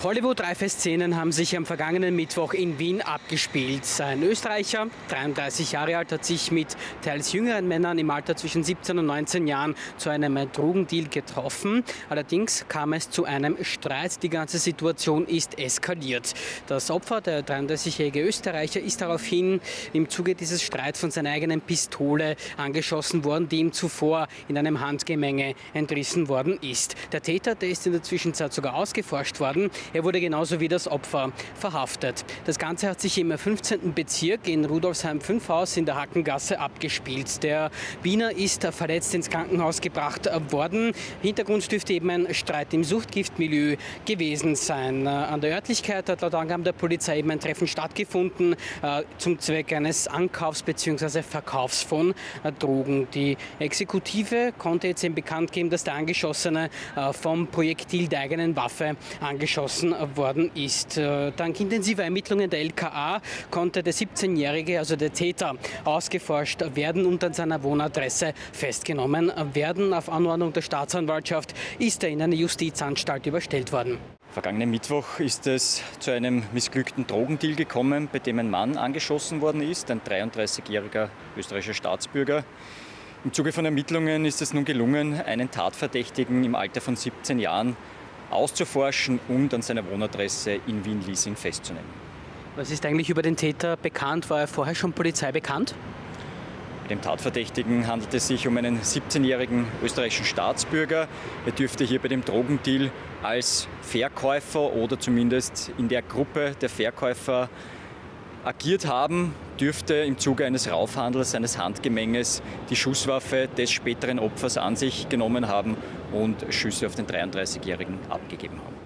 Hollywood-Reife-Szenen haben sich am vergangenen Mittwoch in Wien abgespielt. Ein Österreicher, 33 Jahre alt, hat sich mit teils jüngeren Männern im Alter zwischen 17 und 19 Jahren zu einem Drogendeal getroffen. Allerdings kam es zu einem Streit. Die ganze Situation ist eskaliert. Das Opfer, der 33-jährige Österreicher, ist daraufhin im Zuge dieses Streits von seiner eigenen Pistole angeschossen worden, die ihm zuvor in einem Handgemenge entrissen worden ist. Der Täter, der ist in der Zwischenzeit sogar ausgeforscht worden. Er wurde genauso wie das Opfer verhaftet. Das Ganze hat sich im 15. Bezirk in Rudolfsheim-5-Haus in der Hackengasse abgespielt. Der Wiener ist verletzt ins Krankenhaus gebracht worden. Hintergrund dürfte eben ein Streit im Suchtgiftmilieu gewesen sein. An der Örtlichkeit hat laut Angaben der Polizei eben ein Treffen stattgefunden zum Zweck eines Ankaufs bzw. Verkaufs von Drogen. Die Exekutive konnte jetzt eben bekannt geben, dass der Angeschossene vom Projektil der eigenen Waffe angeschossen worden ist. Dank intensiver Ermittlungen der LKA konnte der 17-Jährige, also der Täter, ausgeforscht werden und an seiner Wohnadresse festgenommen werden. Auf Anordnung der Staatsanwaltschaft ist er in eine Justizanstalt überstellt worden. Vergangenen Mittwoch ist es zu einem missglückten Drogendeal gekommen, bei dem ein Mann angeschossen worden ist, ein 33-jähriger österreichischer Staatsbürger. Im Zuge von Ermittlungen ist es nun gelungen, einen Tatverdächtigen im Alter von 17 Jahren auszuforschen und an seiner Wohnadresse in Wien-Liesing festzunehmen. Was ist eigentlich über den Täter bekannt? War er vorher schon Polizei bekannt? Bei dem Tatverdächtigen handelt es sich um einen 17-jährigen österreichischen Staatsbürger. Er dürfte hier bei dem Drogendeal als Verkäufer oder zumindest in der Gruppe der Verkäufer agiert haben, dürfte im Zuge eines Raufhandels, eines Handgemenges die Schusswaffe des späteren Opfers an sich genommen haben und Schüsse auf den 33-Jährigen abgegeben haben.